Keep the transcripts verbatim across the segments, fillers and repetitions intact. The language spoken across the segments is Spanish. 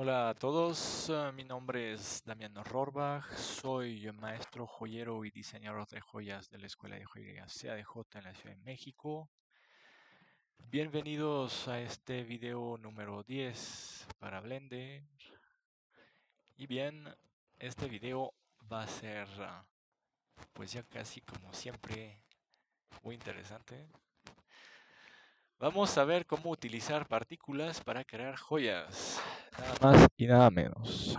Hola a todos, mi nombre es Damien Rohrbach, soy maestro joyero y diseñador de joyas de la Escuela de Joyería C A D J en la Ciudad de México. Bienvenidos a este video número diez para Blender. Y bien, este video va a ser, pues ya casi como siempre, muy interesante. Vamos a ver cómo utilizar partículas para crear joyas. Nada más y nada menos.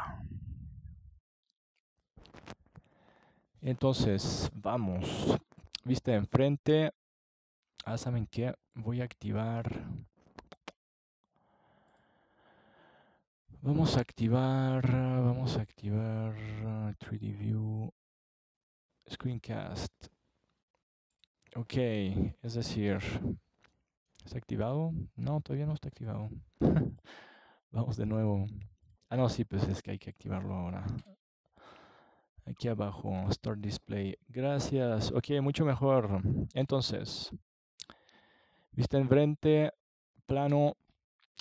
Entonces, vamos. Vista de enfrente. Ah, ¿saben qué? Voy a activar... Vamos a activar... Vamos a activar... tres D View... Screencast. Ok, es decir... ¿Está activado? No, todavía no está activado. Vamos de nuevo. Ah, no, sí, pues es que hay que activarlo ahora. Aquí abajo, Start Display. Gracias. Ok, mucho mejor. Entonces, vista enfrente, plano.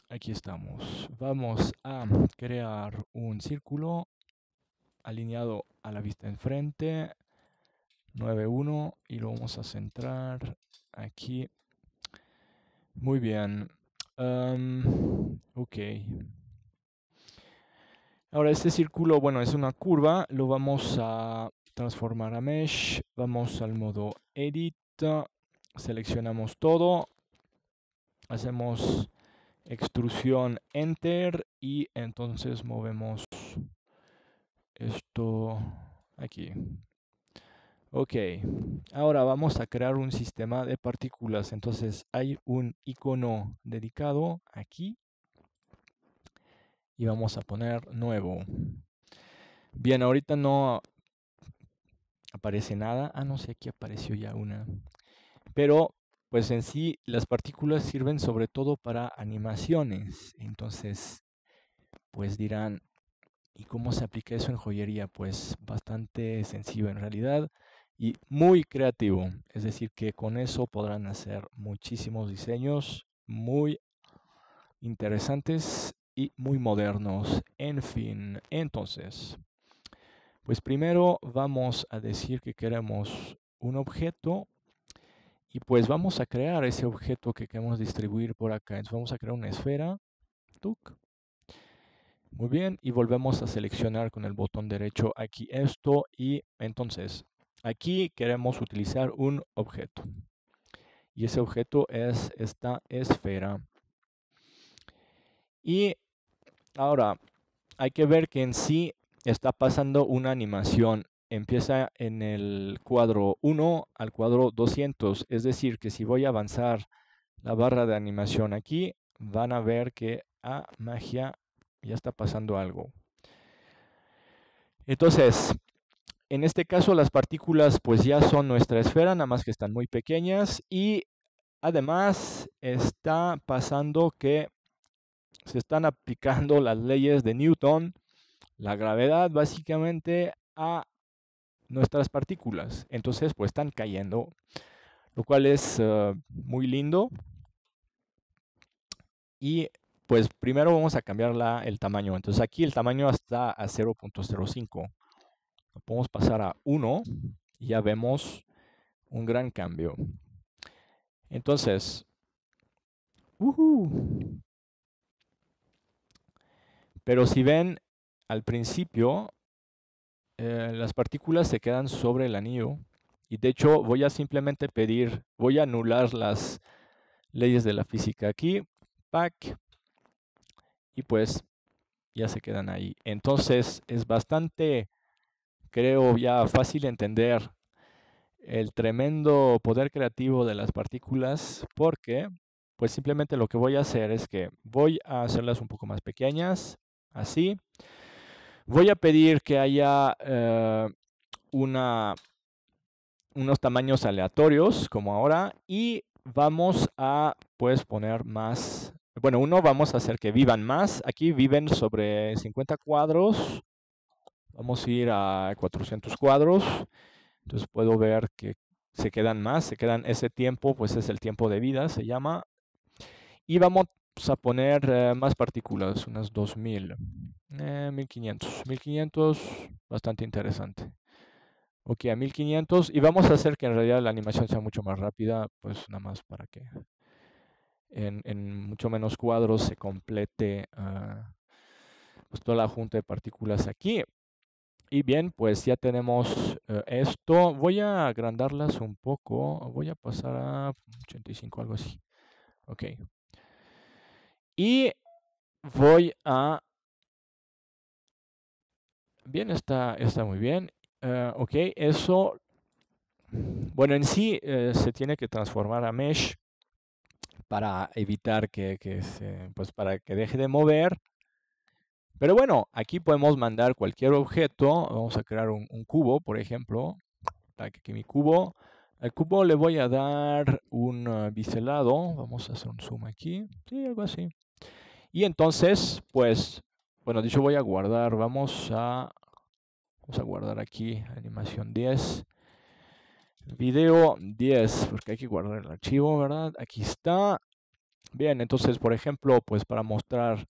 Aquí estamos. Vamos a crear un círculo alineado a la vista enfrente. nueve uno y lo vamos a centrar aquí. Muy bien. Um, ok. Ahora este círculo, bueno, es una curva. Lo vamos a transformar a mesh. Vamos al modo edit. Seleccionamos todo. Hacemos extrusión enter. Y entonces movemos esto aquí. Ok, ahora vamos a crear un sistema de partículas. Entonces hay un icono dedicado aquí y vamos a poner nuevo. Bien, ahorita no aparece nada. Ah, no sé, aquí apareció ya una. Pero pues en sí las partículas sirven sobre todo para animaciones. Entonces pues dirán, ¿y cómo se aplica eso en joyería? Pues bastante sencillo en realidad. Y muy creativo, es decir que con eso podrán hacer muchísimos diseños muy interesantes y muy modernos. En fin, entonces, pues primero vamos a decir que queremos un objeto y pues vamos a crear ese objeto que queremos distribuir por acá. Entonces vamos a crear una esfera. Tuc. Muy bien, y volvemos a seleccionar con el botón derecho aquí esto y entonces... Aquí queremos utilizar un objeto y ese objeto es esta esfera. Y ahora hay que ver que en sí está pasando una animación. Empieza en el cuadro uno al cuadro doscientos. Es decir que si voy a avanzar la barra de animación aquí, van a ver que a ah, magia ya está pasando algo. Entonces... En este caso las partículas pues ya son nuestra esfera, nada más que están muy pequeñas y además está pasando que se están aplicando las leyes de Newton, la gravedad básicamente a nuestras partículas. Entonces pues están cayendo, lo cual es uh, muy lindo. Y pues primero vamos a cambiar la, el tamaño. Entonces aquí el tamaño está a cero punto cero cinco. Podemos pasar a uno y ya vemos un gran cambio. Entonces, uh-huh. Pero si ven al principio, eh, las partículas se quedan sobre el anillo. Y de hecho voy a simplemente pedir, voy a anular las leyes de la física aquí. Pack. Y pues ya se quedan ahí. Entonces es bastante... Creo ya fácil entender el tremendo poder creativo de las partículas porque pues simplemente lo que voy a hacer es que voy a hacerlas un poco más pequeñas, así. Voy a pedir que haya eh, una, unos tamaños aleatorios como ahora y vamos a pues poner más, bueno, uno vamos a hacer que vivan más. Aquí viven sobre cincuenta cuadros. Vamos a ir a cuatrocientos cuadros. Entonces puedo ver que se quedan más. Se quedan ese tiempo, pues es el tiempo de vida, se llama. Y vamos, a poner eh, más partículas, unas dos mil, eh, mil quinientos, mil quinientos, bastante interesante. Ok, a mil quinientos, y vamos a hacer que en realidad la animación sea mucho más rápida, pues nada más para que en, en mucho menos cuadros se complete uh, pues toda la junta de partículas aquí. Y bien, pues ya tenemos uh, esto. Voy a agrandarlas un poco. Voy a pasar a ochenta y cinco, algo así. Ok. Y voy a... Bien, está, está muy bien. Uh, ok, eso... Bueno, en sí uh, se tiene que transformar a Mesh para evitar que, que se, pues para que deje de mover. Pero bueno, aquí podemos mandar cualquier objeto. Vamos a crear un, un cubo, por ejemplo. Aquí mi cubo. Al cubo le voy a dar un uh, biselado. Vamos a hacer un zoom aquí. Sí, algo así. Y entonces, pues, bueno, de hecho voy a guardar. Vamos a, vamos a guardar aquí animación diez. Video diez, porque hay que guardar el archivo, ¿verdad? Aquí está. Bien, entonces, por ejemplo, pues para mostrar...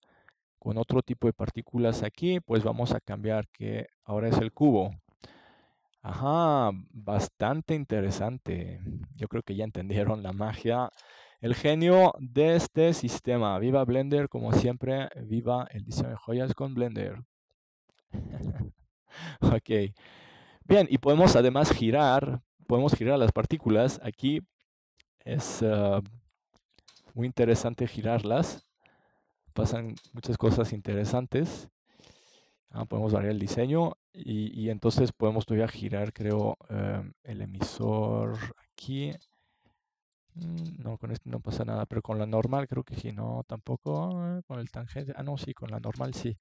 Con otro tipo de partículas aquí, pues vamos a cambiar que ahora es el cubo. Ajá, bastante interesante. Yo creo que ya entendieron la magia, el genio de este sistema. Viva Blender, como siempre, viva el diseño de joyas con Blender. Ok. Bien, y podemos además girar, podemos girar las partículas. Aquí es uh, muy interesante girarlas. Pasan muchas cosas interesantes. Ah, podemos variar el diseño y, y entonces podemos todavía girar, creo, eh, el emisor aquí. No, con este no pasa nada, pero con la normal creo que sí, no, tampoco. Con el tangente, ah, no, sí, con la normal sí.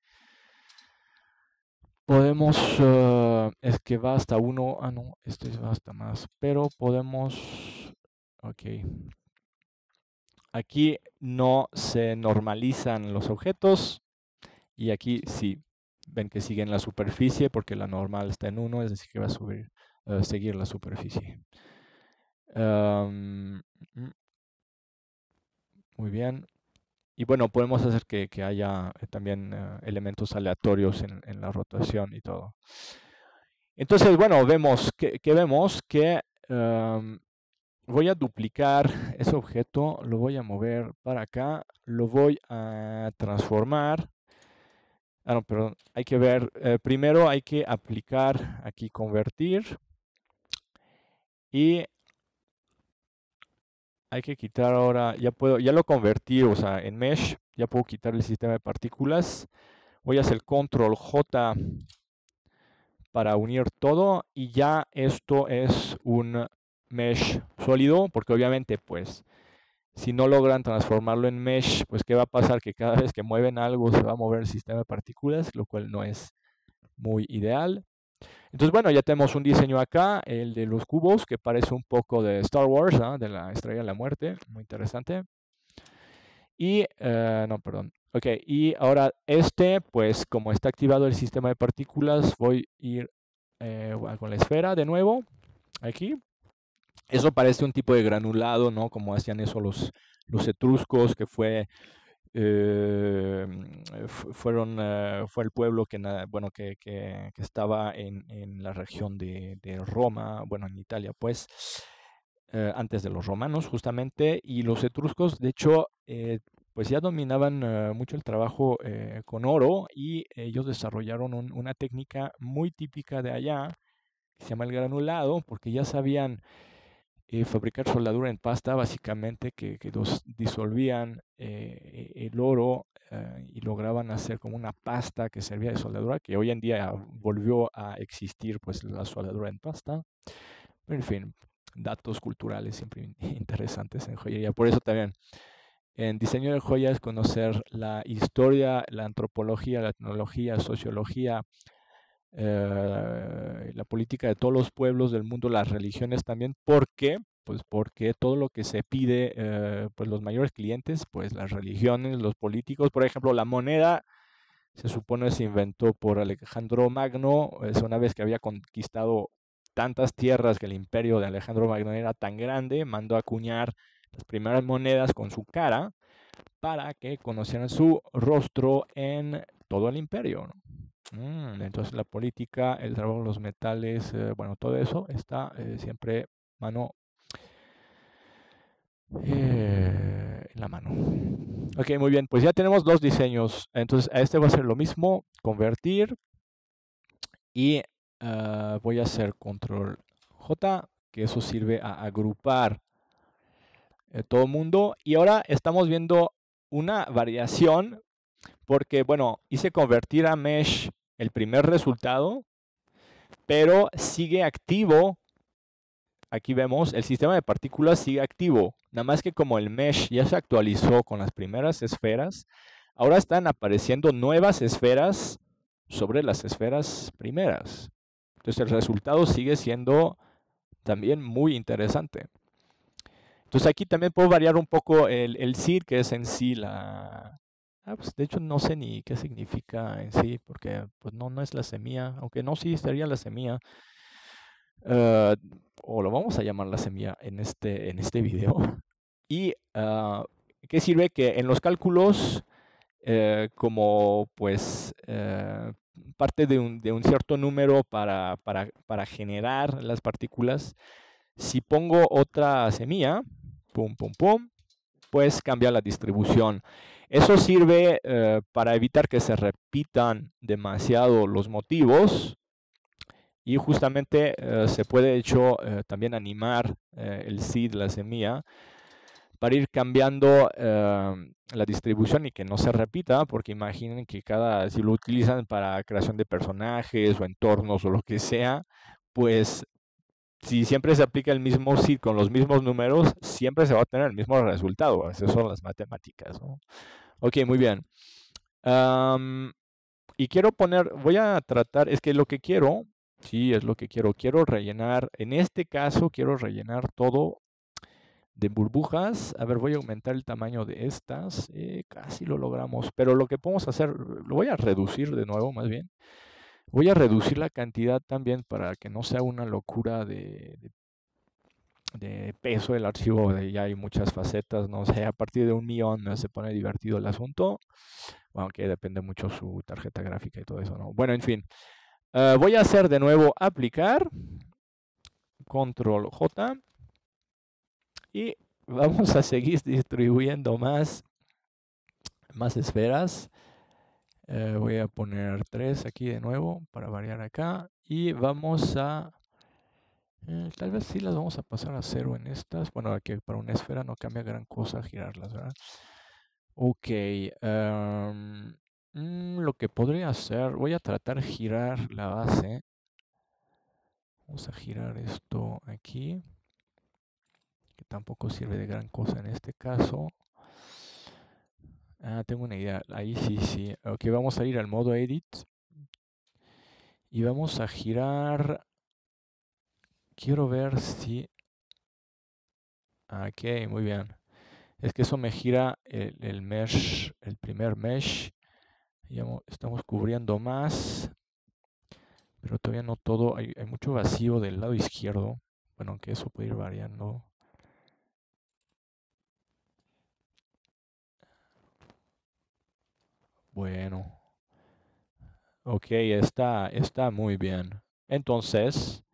Podemos, eh, es que va hasta uno, ah, no, este va hasta más, pero podemos, ok. Aquí no se normalizan los objetos y aquí sí, ven que siguen la superficie porque la normal está en uno, es decir que va a subir, uh, seguir la superficie. Um, muy bien. Y bueno, podemos hacer que, que haya también uh, elementos aleatorios en, en la rotación y todo. Entonces, bueno, vemos que, que vemos que... Um, voy a duplicar ese objeto, lo voy a mover para acá, lo voy a transformar. Ah, no, perdón, hay que ver, eh, primero hay que aplicar aquí convertir y hay que quitar ahora, ya puedo, ya lo convertí, o sea, en Mesh, ya puedo quitar el sistema de partículas. Voy a hacer control J para unir todo y ya esto es un mesh sólido, porque obviamente pues si no logran transformarlo en mesh, pues qué va a pasar, que cada vez que mueven algo se va a mover el sistema de partículas, lo cual no es muy ideal. Entonces bueno, ya tenemos un diseño acá, el de los cubos, que parece un poco de Star Wars, ¿no? De la Estrella de la Muerte, muy interesante. Y eh, no, perdón, ok, y ahora este, pues como está activado el sistema de partículas, voy a ir eh, con la esfera de nuevo aquí. Eso parece un tipo de granulado, ¿no? Como hacían eso los, los etruscos, que fue, eh, fueron, eh, fue el pueblo que, bueno, que, que, que estaba en, en la región de, de Roma, bueno, en Italia, pues, eh, antes de los romanos, justamente. Y los etruscos, de hecho, eh, pues ya dominaban eh, mucho el trabajo eh, con oro y ellos desarrollaron un, una técnica muy típica de allá, que se llama el granulado, porque ya sabían... Eh, fabricar soldadura en pasta, básicamente, que, que los disolvían eh, el oro eh, y lograban hacer como una pasta que servía de soldadura, que hoy en día volvió a existir, pues, la soldadura en pasta. Pero, en fin, datos culturales siempre interesantes en joyería. Por eso también, en diseño de joyas, conocer la historia, la antropología, la etnología, sociología, Eh, la política de todos los pueblos del mundo, las religiones también. ¿Por qué? Pues porque todo lo que se pide, eh, pues los mayores clientes, pues las religiones, los políticos. Por ejemplo, la moneda se supone se inventó por Alejandro Magno. Es una vez que había conquistado tantas tierras que el imperio de Alejandro Magno era tan grande, mandó a acuñar las primeras monedas con su cara para que conocieran su rostro en todo el imperio, ¿no? Mm, entonces la política, el trabajo, los metales, eh, bueno, todo eso está eh, siempre mano eh, en la mano. Ok, muy bien, pues ya tenemos dos diseños. Entonces a este va a ser lo mismo, convertir, y uh, voy a hacer control J, que eso sirve a agrupar eh, todo el mundo. Y ahora estamos viendo una variación, porque bueno, hice convertir a mesh el primer resultado, pero sigue activo. Aquí vemos, el sistema de partículas sigue activo, nada más que como el mesh ya se actualizó con las primeras esferas, ahora están apareciendo nuevas esferas sobre las esferas primeras. Entonces el resultado sigue siendo también muy interesante. Entonces aquí también puedo variar un poco el, el seed, que es en sí la... Ah, pues de hecho no sé ni qué significa en sí, porque pues no, no es la semilla, aunque no, sí sería la semilla. Uh, o lo vamos a llamar la semilla en este, en este video. Y uh, que sirve que en los cálculos, eh, como pues eh, parte de un, de un cierto número para, para, para generar las partículas, si pongo otra semilla, pum, pum, pum, pues cambia la distribución. Eso sirve eh, para evitar que se repitan demasiado los motivos. Y justamente eh, se puede, de hecho, eh, también animar eh, el seed, la semilla, para ir cambiando eh, la distribución y que no se repita, porque imaginen que cada, si lo utilizan para creación de personajes o entornos o lo que sea, pues si siempre se aplica el mismo seed con los mismos números, siempre se va a tener el mismo resultado. Esas son las matemáticas, ¿no? Ok, muy bien. Um, y quiero poner, voy a tratar, es que lo que quiero... Sí, es lo que quiero. Quiero rellenar, en este caso, quiero rellenar todo de burbujas. A ver, voy a aumentar el tamaño de estas. Eh, casi lo logramos. Pero lo que podemos hacer, lo voy a reducir de nuevo, más bien. Voy a reducir la cantidad también para que no sea una locura de, de, de peso el archivo. De, ya hay muchas facetas, no sé, a partir de un millón se pone divertido el asunto. Aunque depende mucho su tarjeta gráfica y todo eso, ¿no? Bueno, en fin. Uh, voy a hacer de nuevo aplicar, control J, y vamos a seguir distribuyendo más, más esferas. Uh, voy a poner tres aquí de nuevo para variar acá, y vamos a, eh, tal vez sí las vamos a pasar a cero en estas. Bueno, aquí para una esfera no cambia gran cosa girarlas, ¿verdad? Ok. Um, Lo que podría hacer, voy a tratar de girar la base. Vamos a girar esto aquí, que tampoco sirve de gran cosa en este caso. Ah, tengo una idea. Ahí sí, sí. Ok, vamos a ir al modo Edit. Y vamos a girar. Quiero ver si... Ok, muy bien. Es que eso me gira el, el mesh, el primer mesh. Ya estamos cubriendo más, pero todavía no todo. Hay, hay mucho vacío del lado izquierdo. Bueno, aunque eso puede ir variando. Bueno. Ok, está, está muy bien. Entonces,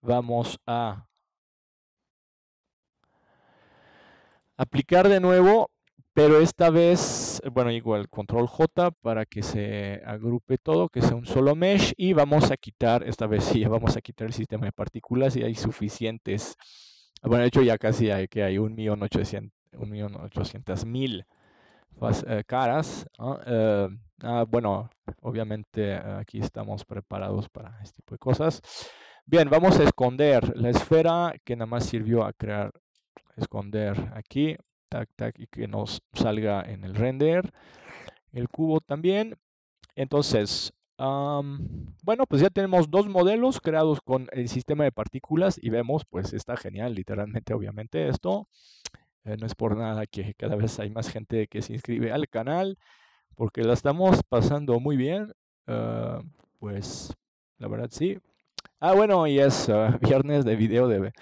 vamos a aplicar de nuevo. Pero esta vez, bueno, igual, control J para que se agrupe todo, que sea un solo mesh. Y vamos a quitar, esta vez sí, vamos a quitar el sistema de partículas y hay suficientes. Bueno, de hecho ya casi hay, que hay un millón ochocientos mil eh, caras. Ah, eh, ah, bueno, obviamente aquí estamos preparados para este tipo de cosas. Bien, vamos a esconder la esfera que nada más sirvió a crear, esconder aquí. Tac, tac, y que nos salga en el render el cubo también. Entonces, um, bueno, pues ya tenemos dos modelos creados con el sistema de partículas y vemos, pues está genial, literalmente, obviamente esto. Eh, no es por nada que cada vez hay más gente que se inscribe al canal, porque la estamos pasando muy bien. Uh, pues, la verdad, sí. Ah, bueno, y es uh, viernes de video de,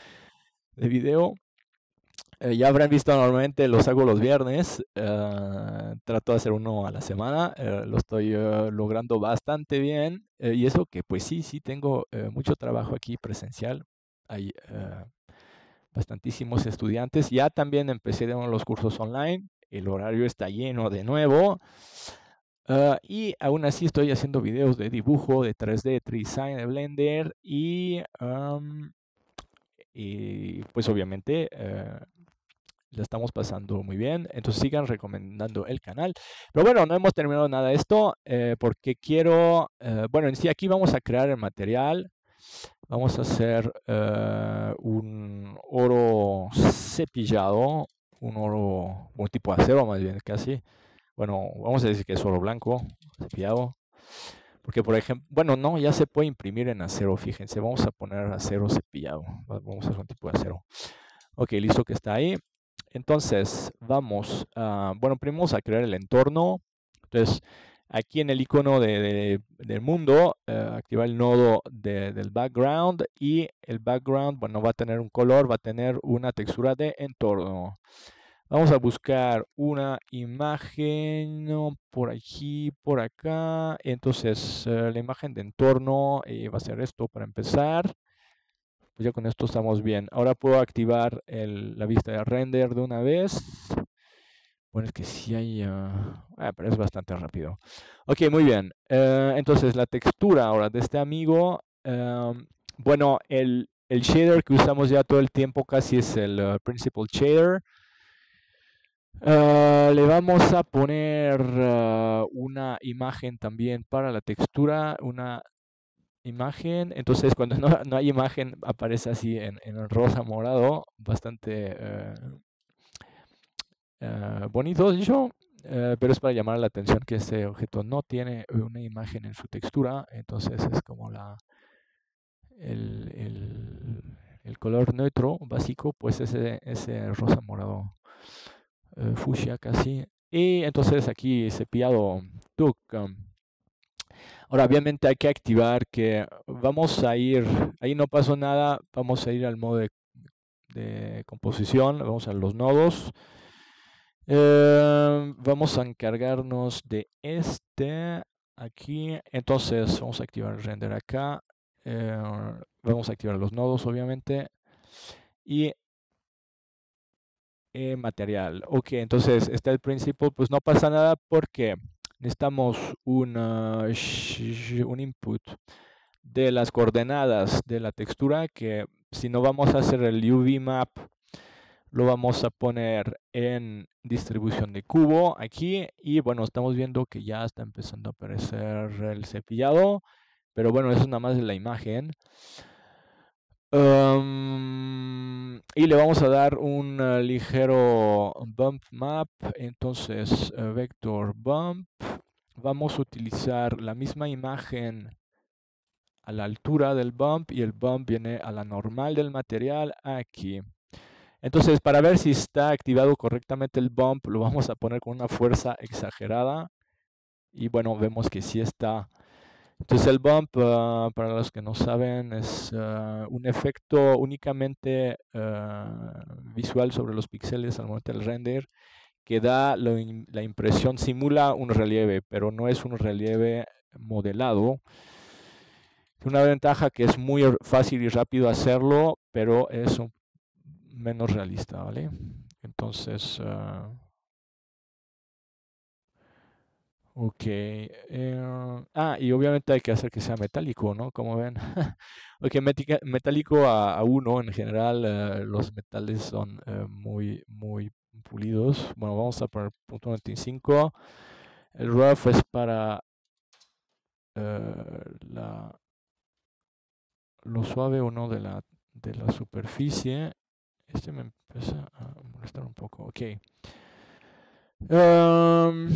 de video. Eh, ya habrán visto, normalmente los hago los viernes, eh, trato de hacer uno a la semana, eh, lo estoy eh, logrando bastante bien, eh, y eso que pues sí, sí tengo eh, mucho trabajo aquí presencial, hay eh, bastantísimos estudiantes, ya también empecé de uno de los cursos online, el horario está lleno de nuevo, eh, y aún así estoy haciendo videos de dibujo, de tres D, design, de Blender, y... Um, y pues obviamente eh, la estamos pasando muy bien, entonces sigan recomendando el canal. Pero bueno, no hemos terminado nada de esto, eh, porque quiero, eh, bueno, en sí aquí vamos a crear el material, vamos a hacer eh, un oro cepillado, un oro, un tipo de acero más bien casi, bueno, vamos a decir que es oro blanco cepillado. Porque, por ejemplo, bueno, no, ya se puede imprimir en acero, fíjense, vamos a poner acero cepillado, vamos a hacer un tipo de acero. Ok, listo que está ahí. Entonces, vamos, a, bueno, primero vamos a crear el entorno. Entonces, aquí en el icono de, de, del mundo, eh, activar el nodo de, del background y el background, bueno, va a tener un color, va a tener una textura de entorno. Vamos a buscar una imagen por aquí, por acá. Entonces, eh, la imagen de entorno eh, va a ser esto para empezar. Pues ya con esto estamos bien. Ahora puedo activar el, la vista de render de una vez. Bueno, es que sí hay... Uh, ah, pero es bastante rápido. Ok, muy bien. Eh, entonces, la textura ahora de este amigo. Eh, bueno, el, el shader que usamos ya todo el tiempo casi es el uh, Principal Shader. Uh, le vamos a poner uh, una imagen también para la textura, una imagen, entonces cuando no, no hay imagen aparece así en, en rosa morado, bastante uh, uh, bonito dicho, uh, pero es para llamar la atención que este objeto no tiene una imagen en su textura, entonces es como la el, el, el color neutro básico, pues ese, ese rosa morado. Uh, fucsia casi, y entonces aquí cepillado tuk. Ahora obviamente hay que activar que vamos a ir, ahí no pasó nada, vamos a ir al modo de, de composición, vamos a los nodos, eh, vamos a encargarnos de este aquí, entonces vamos a activar el render acá, eh, vamos a activar los nodos obviamente, y Eh, material. Ok, entonces está el principal, pues no pasa nada porque necesitamos una, un input de las coordenadas de la textura que si no vamos a hacer el U V map lo vamos a poner en distribución de cubo aquí y bueno estamos viendo que ya está empezando a aparecer el cepillado pero bueno eso es nada más de la imagen. Um, y le vamos a dar un uh, ligero bump map, entonces uh, vector bump, vamos a utilizar la misma imagen a la altura del bump y el bump viene a la normal del material aquí. Entonces para ver si está activado correctamente el bump lo vamos a poner con una fuerza exagerada y bueno vemos que sí está. Entonces el bump, uh, para los que no saben, es uh, un efecto únicamente uh, visual sobre los píxeles al momento del render que da la, la impresión, simula un relieve, pero no es un relieve modelado. Una ventaja que es muy fácil y rápido hacerlo, pero es un, menos realista, ¿vale? Entonces... Uh, Ok, eh, ah, y obviamente hay que hacer que sea metálico, ¿no? Como ven. Ok, metálico a, a uno, en general eh, los metales son eh, muy, muy pulidos. Bueno, vamos a poner punto noventa y cinco. El rough es para eh, la, lo suave o no de la, de la superficie. Este me empieza a molestar un poco. Ok. Um,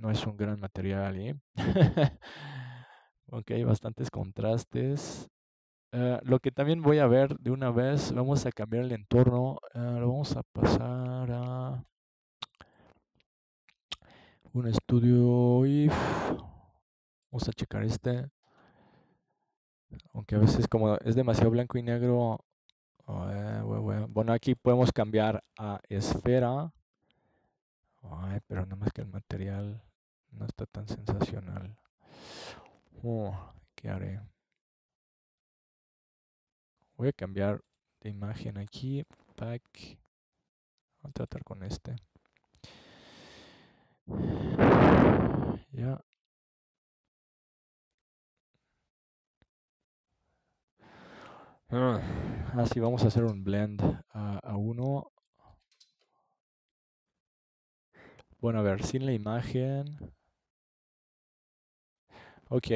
No es un gran material, ¿eh? Ok, bastantes contrastes. Uh, lo que también voy a ver de una vez, vamos a cambiar el entorno. Uh, lo vamos a pasar a un estudio if. Vamos a checar este. Aunque a veces como es demasiado blanco y negro, uh, Bueno, aquí podemos cambiar a esfera, pero nada más que el material no está tan sensacional. Oh, ¿qué haré? Voy a cambiar de imagen aquí. Pack. Voy a tratar con este. Ya. Así vamos a hacer un blend a, a uno. Bueno, a ver, sin la imagen. Ok.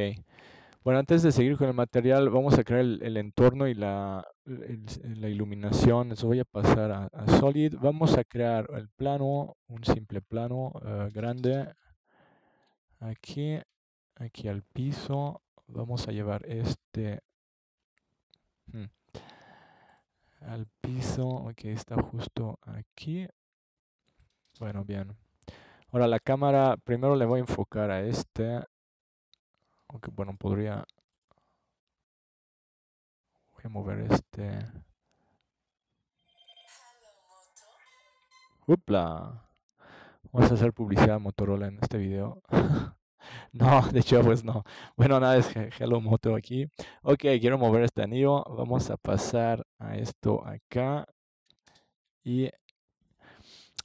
Bueno, antes de seguir con el material, vamos a crear el, el entorno y la, el, la iluminación. Eso voy a pasar a, a Solid. Vamos a crear el plano, un simple plano uh, grande. Aquí, aquí al piso. Vamos a llevar este hmm, al piso. Ok, está justo aquí. Bueno, bien. Ahora la cámara, primero le voy a enfocar a este. Aunque okay, bueno, podría... Voy a mover este... ¡Upla! Vamos a hacer publicidad a Motorola en este video. No, de hecho pues no. Bueno, nada, es Hello Moto aquí. Ok, quiero mover este anillo. Vamos a pasar a esto acá. Y...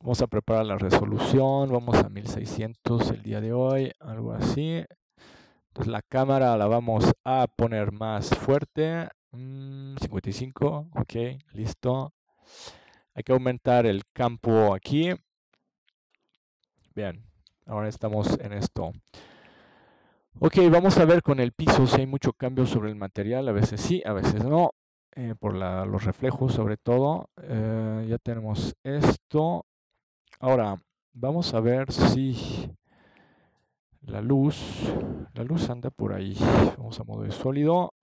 Vamos a preparar la resolución. Vamos a mil seiscientos el día de hoy. Algo así. Entonces la cámara la vamos a poner más fuerte. Mm, cincuenta y cinco. Ok, listo. Hay que aumentar el campo aquí. Bien, ahora estamos en esto. Ok, vamos a ver con el piso si hay mucho cambio sobre el material. A veces sí, a veces no. Eh, por la, los reflejos sobre todo. Eh, ya tenemos esto. Ahora, vamos a ver si la luz, la luz anda por ahí. Vamos a modo de sólido.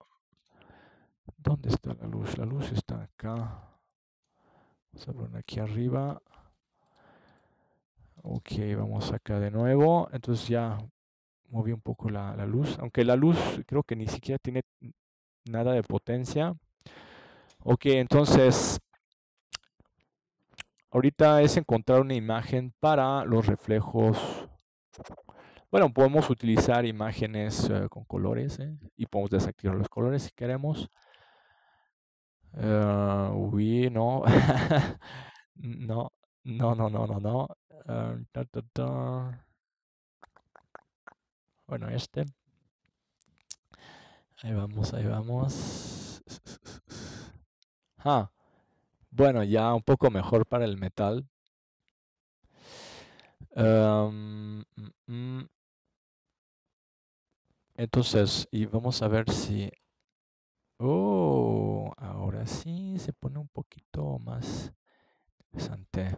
¿Dónde está la luz? La luz está acá. Vamos a poner aquí arriba. Ok, vamos acá de nuevo. Entonces ya moví un poco la, la luz. Aunque la luz creo que ni siquiera tiene nada de potencia. Ok, entonces... Ahorita es encontrar una imagen para los reflejos. Bueno, podemos utilizar imágenes uh, con colores, ¿eh? Y podemos desactivar los colores si queremos. Uh, uy, no. no. No, no, no, no, no. Uh, ta, ta, ta. Bueno, este. Ahí vamos, ahí vamos. Ah. Bueno, ya un poco mejor para el metal. Um, mm, entonces, y vamos a ver si... Oh, ahora sí se pone un poquito más interesante.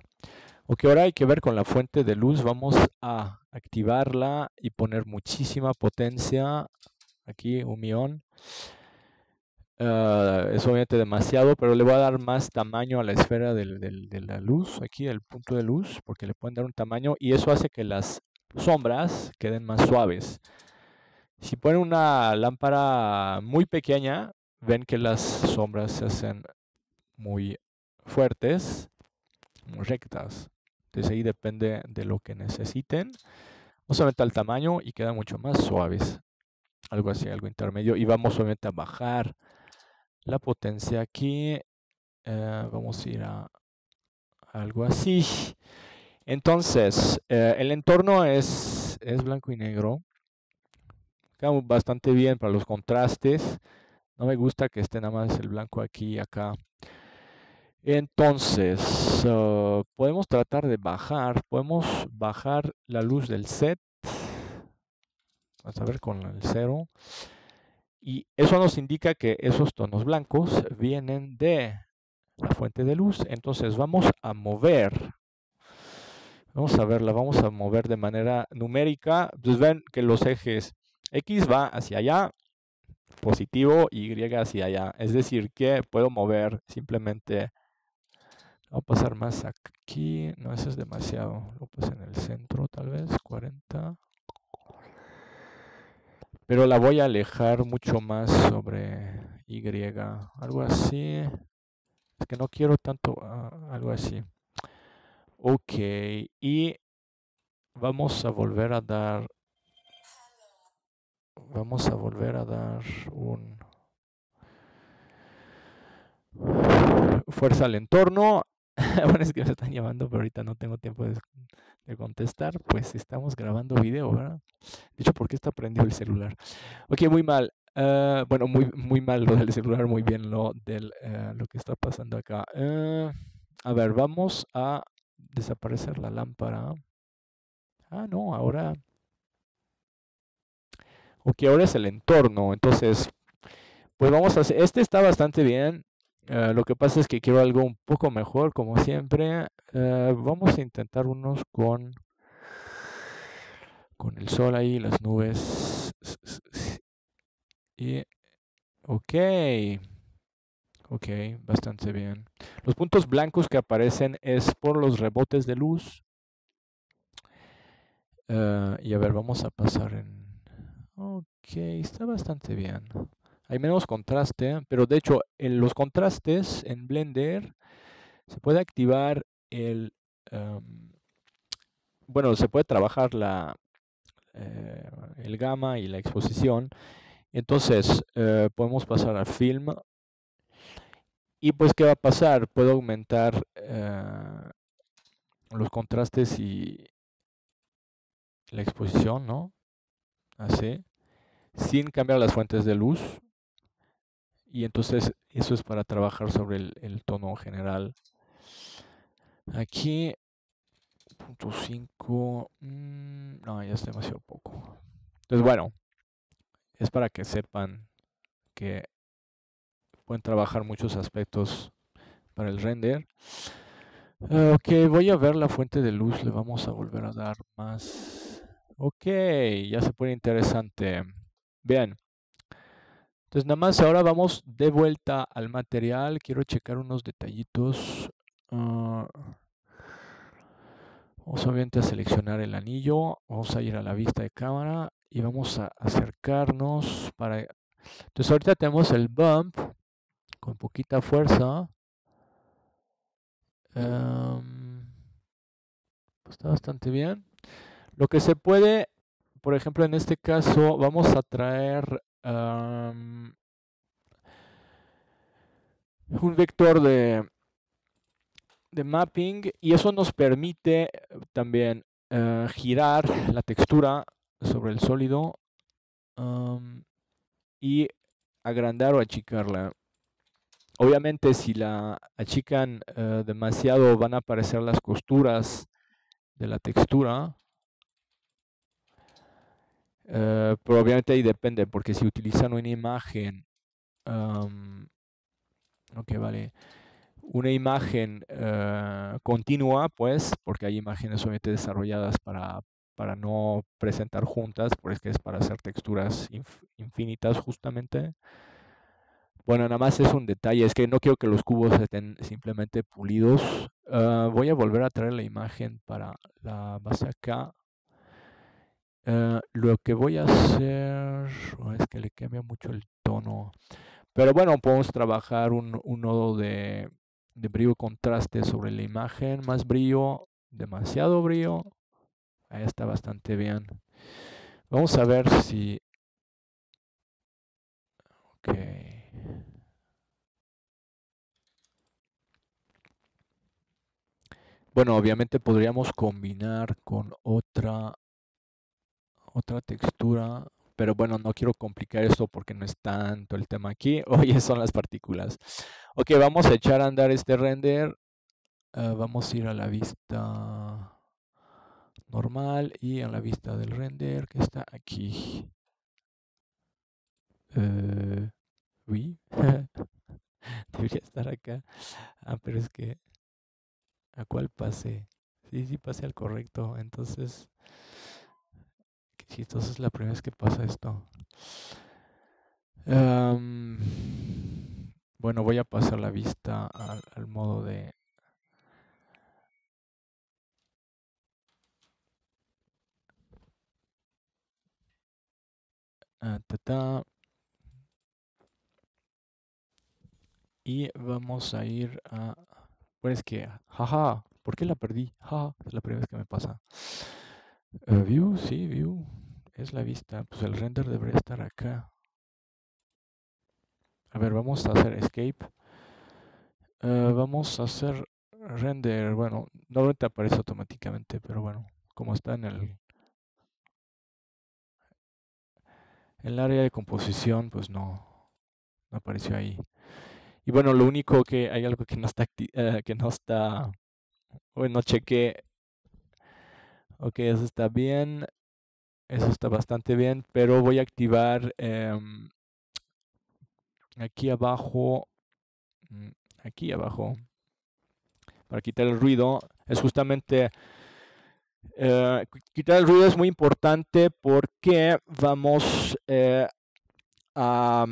Ok, ahora hay que ver con la fuente de luz. Vamos a activarla y poner muchísima potencia. Aquí, un millón. Uh, es obviamente demasiado, pero le voy a dar más tamaño a la esfera del, del, de la luz, aquí el punto de luz, porque le pueden dar un tamaño y eso hace que las sombras queden más suaves. Si ponen una lámpara muy pequeña, ven que las sombras se hacen muy fuertes, muy rectas. Entonces ahí depende de lo que necesiten. Vamos a aumentar el tamaño y quedan mucho más suaves. Algo así, algo intermedio. Y vamos obviamente a bajar la potencia aquí, eh, vamos a ir a, a algo así. Entonces, eh, el entorno es, es blanco y negro. Queda bastante bien para los contrastes. No me gusta que esté nada más el blanco aquí y acá. Entonces, uh, podemos tratar de bajar. Podemos bajar la luz del set. Vamos a ver con el cero. Y eso nos indica que esos tonos blancos vienen de la fuente de luz. Entonces vamos a mover. Vamos a verla, vamos a mover de manera numérica. Entonces ven que los ejes X va hacia allá, positivo, Y hacia allá. Es decir, que puedo mover simplemente... Voy a pasar más aquí. No, eso es demasiado. Lo pasé en el centro tal vez, cuarenta. Pero la voy a alejar mucho más sobre Y, algo así. Es que no quiero tanto uh, algo así. Ok, y vamos a volver a dar, vamos a volver a dar un fuerza al entorno. Bueno, es que me están llamando, pero ahorita no tengo tiempo de, de contestar. Pues estamos grabando video, ¿verdad? De hecho, ¿por qué está prendido el celular? Ok, muy mal. Uh, bueno, muy, muy mal lo del celular, muy bien lo del uh, lo que está pasando acá. Uh, a ver, vamos a desaparecer la lámpara. Ah, no, ahora... Ok, ahora es el entorno. Entonces, pues vamos a hacer... Este está bastante bien. Uh, lo que pasa es que quiero algo un poco mejor, como siempre. Uh, vamos a intentar unos con, con el sol ahí, las nubes. Y, ok. Ok, bastante bien. Los puntos blancos que aparecen es por los rebotes de luz. Uh, y a ver, vamos a pasar en... Ok, está bastante bien. Hay menos contraste, pero de hecho en los contrastes en Blender se puede activar el... Um, bueno, se puede trabajar la, eh, el gamma y la exposición. Entonces eh, podemos pasar a Film. Y pues, ¿qué va a pasar? Puedo aumentar eh, los contrastes y la exposición, ¿no? Así, sin cambiar las fuentes de luz. Y entonces eso es para trabajar sobre el, el tono general. Aquí, punto cinco. Mmm, no, ya es demasiado poco. Entonces, bueno, es para que sepan que pueden trabajar muchos aspectos para el render. Uh, ok, voy a ver la fuente de luz. Le vamos a volver a dar más. Ok, ya se pone interesante. Bien. Entonces nada más ahora vamos de vuelta al material. Quiero checar unos detallitos. Uh, vamos obviamente a seleccionar el anillo. Vamos a ir a la vista de cámara y vamos a acercarnos para... Entonces ahorita tenemos el bump con poquita fuerza. Um, está bastante bien. Lo que se puede, por ejemplo en este caso, vamos a traer... Um, un vector de, de mapping, y eso nos permite también uh, girar la textura sobre el sólido um, y agrandar o achicarla. Obviamente si la achican uh, demasiado van a aparecer las costuras de la textura. Uh, pero obviamente ahí depende, porque si utilizan una imagen, um, okay, vale, una imagen uh, continua, pues, porque hay imágenes obviamente desarrolladas para, para no presentar juntas, porque es para hacer texturas inf infinitas justamente. Bueno, nada más es un detalle, es que no quiero que los cubos estén simplemente pulidos. Uh, voy a volver a traer la imagen para la base acá. Uh, lo que voy a hacer oh, es que le cambia mucho el tono, pero bueno, podemos trabajar un, un nodo de, de brillo contraste sobre la imagen. Más brillo, demasiado brillo. Ahí está bastante bien. Vamos a ver si... Ok, bueno, obviamente podríamos combinar con otra otra textura, pero bueno, no quiero complicar esto porque no es tanto el tema aquí. Oye, son las partículas. Ok, vamos a echar a andar este render. Uh, vamos a ir a la vista normal y a la vista del render que está aquí. Uh, uy, debería estar acá. Ah, pero es que... ¿A cuál pasé? Sí, sí pasé al correcto, entonces... Sí, entonces es la primera vez que pasa esto. Um, bueno, voy a pasar la vista al, al modo de... Ah, ta, ta. Y vamos a ir a... Pues que... Jaja, ¿por qué la perdí? Jaja, es la primera vez que me pasa. Uh, view, sí, view. Es la vista. Pues el render debería estar acá. A ver, vamos a hacer escape. Uh, vamos a hacer render. Bueno, no te aparece automáticamente, pero bueno, como está en el... En el área de composición, pues no, no apareció ahí. Y bueno, lo único que hay algo que no está, eh, que no está, bueno, chequé. Ok, eso está bien, eso está bastante bien, pero voy a activar eh, aquí abajo, aquí abajo, para quitar el ruido. Es justamente... Eh, quitar el ruido es muy importante porque vamos eh, a,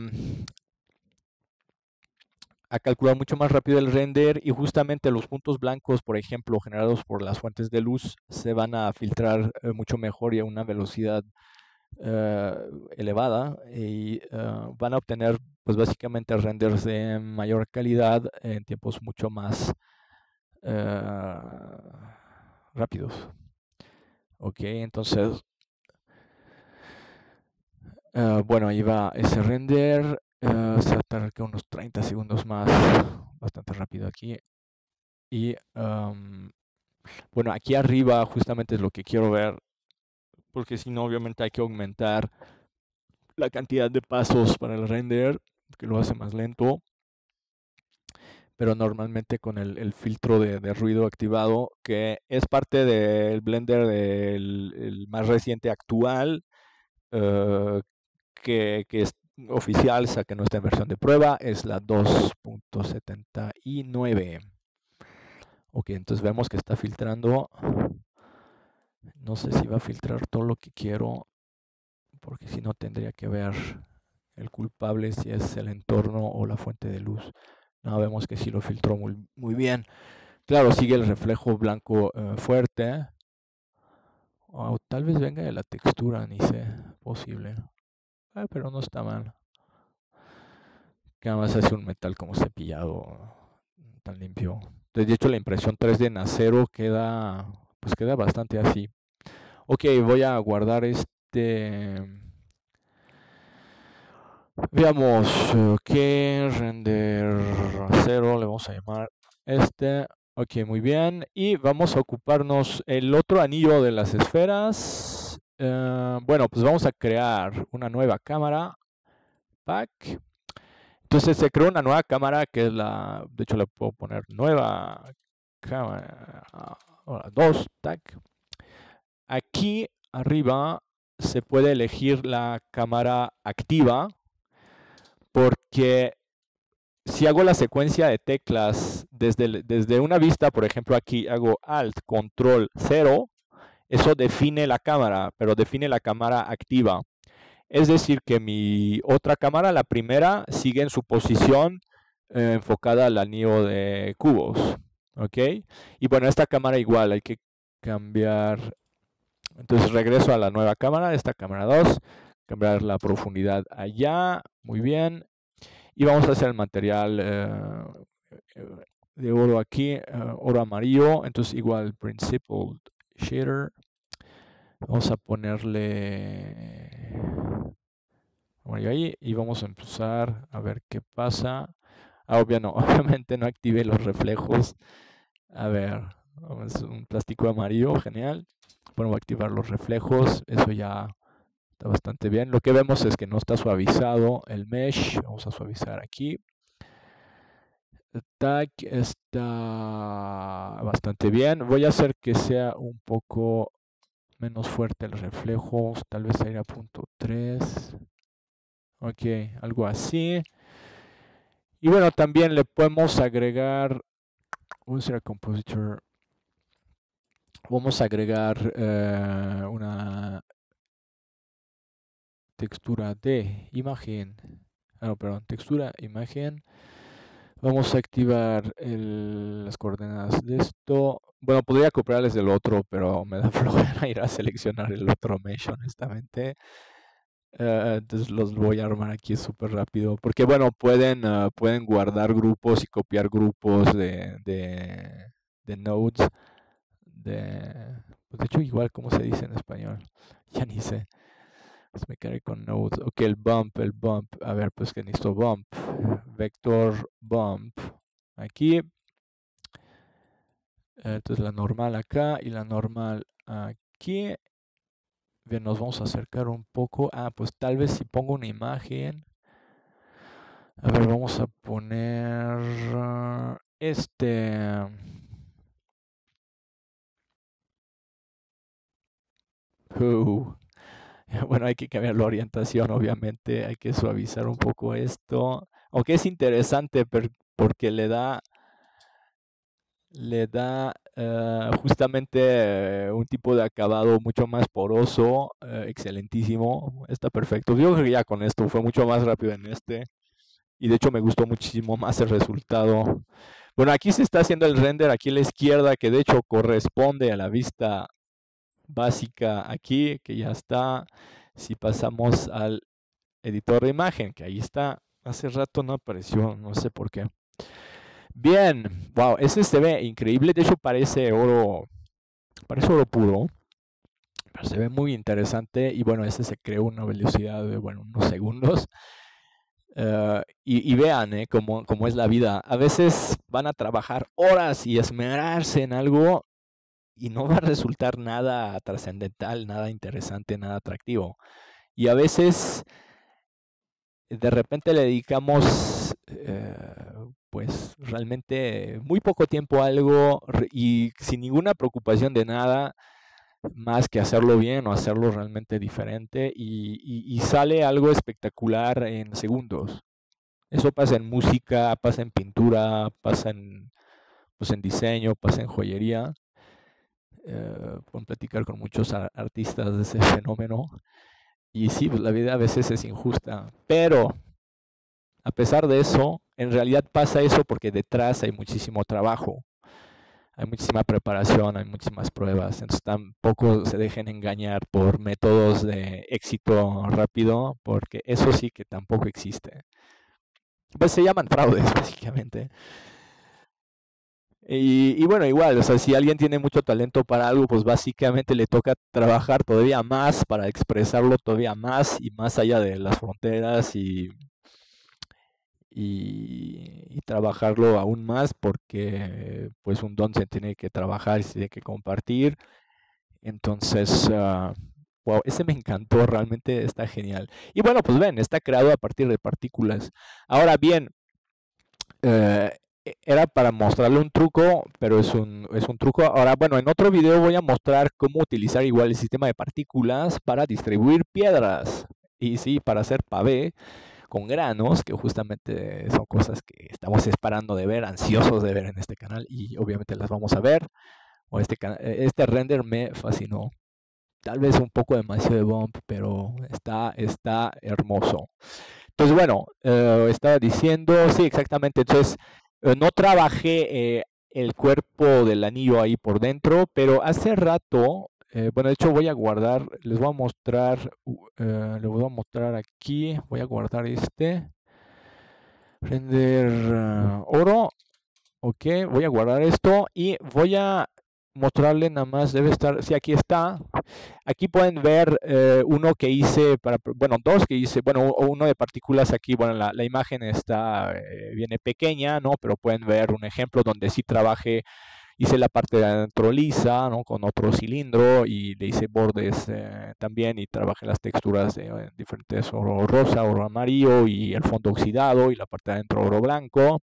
a calcular mucho más rápido el render y justamente los puntos blancos, por ejemplo, generados por las fuentes de luz, se van a filtrar eh, mucho mejor y a una velocidad eh, elevada y eh, van a obtener, pues básicamente, renders de mayor calidad en tiempos mucho más eh, rápidos. Ok, entonces, uh, bueno, ahí va ese render, uh, se va a tardar unos treinta segundos más, bastante rápido aquí. Y, um, bueno, aquí arriba justamente es lo que quiero ver, porque si no, obviamente hay que aumentar la cantidad de pasos para el render, que lo hace más lento. Pero normalmente con el, el filtro de, de ruido activado, que es parte del Blender del el más reciente actual, uh, que, que es oficial, o sea, que no está en versión de prueba, es la dos punto setenta y nueve. Ok, entonces vemos que está filtrando. No sé si va a filtrar todo lo que quiero, porque si no tendría que ver el culpable si es el entorno o la fuente de luz. No, vemos que sí lo filtró muy, muy bien. Claro, sigue el reflejo blanco eh, fuerte. O tal vez venga de la textura, ni sé. Posible. Eh, pero no está mal. Que además es un metal como cepillado, tan limpio. Entonces, de hecho, la impresión tres D en acero queda, pues queda bastante así. Ok, voy a guardar este... Veamos que okay, render cero le vamos a llamar este. Ok, muy bien. Y vamos a ocuparnos el otro anillo de las esferas. Eh, bueno, pues vamos a crear una nueva cámara. Pack. Entonces se creó una nueva cámara que es la... De hecho le puedo poner nueva cámara. Ahora, dos. Tac. Aquí arriba se puede elegir la cámara activa. Porque si hago la secuencia de teclas desde, desde una vista, por ejemplo, aquí hago Alt, Control, cero, eso define la cámara, pero define la cámara activa. Es decir, que mi otra cámara, la primera, sigue en su posición eh, enfocada al anillo de cubos. ¿Ok? Y bueno, esta cámara igual, hay que cambiar. Entonces regreso a la nueva cámara, esta cámara dos. Cambiar la profundidad allá, muy bien. Y vamos a hacer el material eh, de oro aquí, eh, oro amarillo. Entonces igual Principled Shader. Vamos a ponerle amarillo ahí y vamos a empezar a ver qué pasa. Ah, obvio no, obviamente no activé los reflejos. A ver, es un plástico amarillo, genial. Bueno, voy a activar los reflejos, eso ya... Está bastante bien. Lo que vemos es que no está suavizado el mesh. Vamos a suavizar aquí. Tac, está bastante bien. Voy a hacer que sea un poco menos fuerte el reflejo. Tal vez a ir a punto tres. Ok, algo así. Y bueno, también le podemos agregar... Vamos a ir a Compositor. Vamos a agregar eh, una... textura de imagen, ah, no, perdón, textura, imagen. Vamos a activar el, las coordenadas de esto. Bueno, podría copiarles del otro, pero me da flojera ir a seleccionar el otro mesh, honestamente. Uh, entonces los voy a armar aquí súper rápido, porque bueno, pueden, uh, pueden guardar grupos y copiar grupos de, de, de nodes, de, pues de hecho igual, ¿cómo se dice en español? Ya ni sé, pues me cargué con nodes. Ok, el bump, el bump, a ver, pues que necesito bump, vector bump, aquí, entonces la normal acá y la normal aquí. Bien, nos vamos a acercar un poco. Ah, pues tal vez si pongo una imagen. A ver, vamos a poner uh, este. Uh. Bueno, hay que cambiar la orientación, obviamente. Hay que suavizar un poco esto. Aunque es interesante porque le da... le da uh, justamente uh, un tipo de acabado mucho más poroso, uh, excelentísimo, está perfecto. Yo creo que ya con esto fue mucho más rápido en este, y de hecho me gustó muchísimo más el resultado. Bueno, aquí se está haciendo el render, aquí a la izquierda, que de hecho corresponde a la vista básica aquí, que ya está. Si pasamos al editor de imagen, que ahí está, hace rato no apareció, no sé por qué. Bien, wow, ese se ve increíble, de hecho parece oro, parece oro puro, pero se ve muy interesante. Y bueno, ese se creó una velocidad de, bueno, unos segundos. Uh, y, y vean eh, cómo, cómo es la vida, a veces van a trabajar horas y esmerarse en algo y no va a resultar nada trascendental, nada interesante, nada atractivo. Y a veces, de repente le dedicamos... Uh, pues realmente muy poco tiempo a algo y sin ninguna preocupación de nada más que hacerlo bien o hacerlo realmente diferente, y, y, y sale algo espectacular en segundos. Eso pasa en música, pasa en pintura, pasa en, pues en diseño, pasa en joyería. Eh, pueden platicar con muchos artistas de ese fenómeno. Y sí, pues la vida a veces es injusta, pero... a pesar de eso, en realidad pasa eso porque detrás hay muchísimo trabajo, hay muchísima preparación, hay muchísimas pruebas. Entonces tampoco se dejen engañar por métodos de éxito rápido, porque eso sí que tampoco existe. Pues se llaman fraudes, básicamente. Y, y bueno, igual, o sea, si alguien tiene mucho talento para algo, pues básicamente le toca trabajar todavía más para expresarlo todavía más y más allá de las fronteras y... Y, y trabajarlo aún más, porque pues un don se tiene que trabajar y se tiene que compartir. Entonces, uh, wow, ese me encantó, realmente está genial. Y bueno, pues ven, está creado a partir de partículas. Ahora bien, eh, era para mostrarle un truco, pero es un, es un truco. Ahora, bueno, en otro video voy a mostrar cómo utilizar igual el sistema de partículas para distribuir piedras. Y sí, para hacer pavé con granos, que justamente son cosas que estamos esperando de ver, ansiosos de ver en este canal, y obviamente las vamos a ver. O este, este render me fascinó. Tal vez un poco demasiado de bump, pero está, está hermoso. Entonces, bueno, eh, estaba diciendo, sí, exactamente. Entonces, eh, no trabajé eh, el cuerpo del anillo ahí por dentro, pero hace rato, Eh, bueno, de hecho voy a guardar, les voy a mostrar, uh, eh, les voy a mostrar aquí, voy a guardar este, render uh, oro, ok, voy a guardar esto y voy a mostrarle nada más, debe estar, sí, aquí está, aquí pueden ver eh, uno que hice, para, bueno, dos que hice, bueno, uno de partículas aquí, bueno, la, la imagen está, eh, viene pequeña, ¿no? Pero pueden ver un ejemplo donde sí trabajé. Hice la parte de adentro lisa, ¿no? Con otro cilindro, y le hice bordes eh, también, y trabajé las texturas de eh, diferentes, oro rosa, oro amarillo, y el fondo oxidado, y la parte de adentro oro blanco.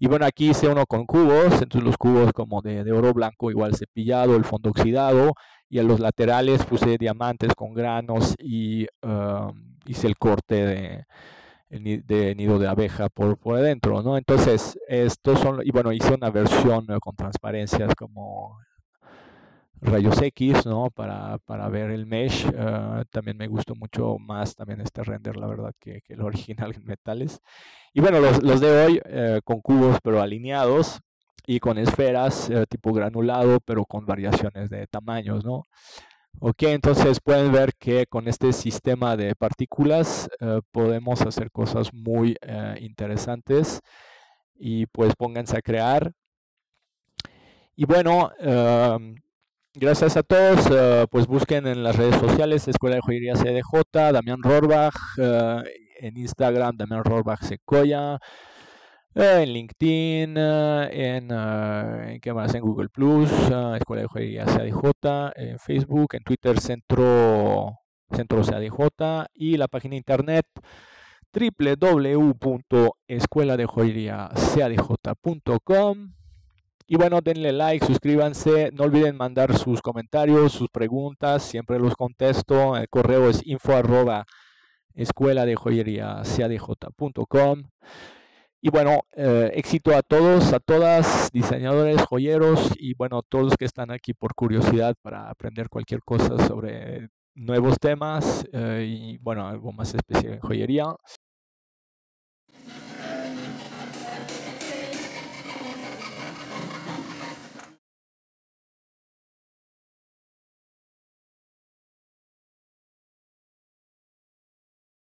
Y bueno, aquí hice uno con cubos, entonces los cubos como de, de oro blanco, igual cepillado, el fondo oxidado, y a los laterales puse diamantes con granos, y uh, hice el corte de... de nido de abeja por, por adentro, ¿no? Entonces, estos son, y bueno, hice una versión con transparencias como rayos X, ¿no? Para, para ver el mesh. Uh, también me gustó mucho más también este render, la verdad, que, que el original en metales. Y bueno, los, los de hoy eh, con cubos pero alineados, y con esferas eh, tipo granulado pero con variaciones de tamaños, ¿no? Ok, entonces pueden ver que con este sistema de partículas eh, podemos hacer cosas muy eh, interesantes. Y pues pónganse a crear. Y bueno, eh, gracias a todos. Eh, pues busquen en las redes sociales Escuela de Joyería C D J, Damien Rohrbach, eh, en Instagram Damien Rohrbach Sequoia, eh, en LinkedIn, eh, en, eh, ¿qué más? En Google Plus, eh, Escuela de Joyería C D J, en Facebook, en Twitter Centro, Centro C D J y la página de internet doble u doble u doble u punto escuela de joyería c a d j punto com. Y bueno, denle like, suscríbanse, no olviden mandar sus comentarios, sus preguntas, siempre los contesto. El correo es info arroba escuela de joyería c a d j punto com. Y bueno, eh, éxito a todos, a todas, diseñadores, joyeros y bueno, todos los que están aquí por curiosidad para aprender cualquier cosa sobre nuevos temas eh, y bueno, algo más especial en joyería.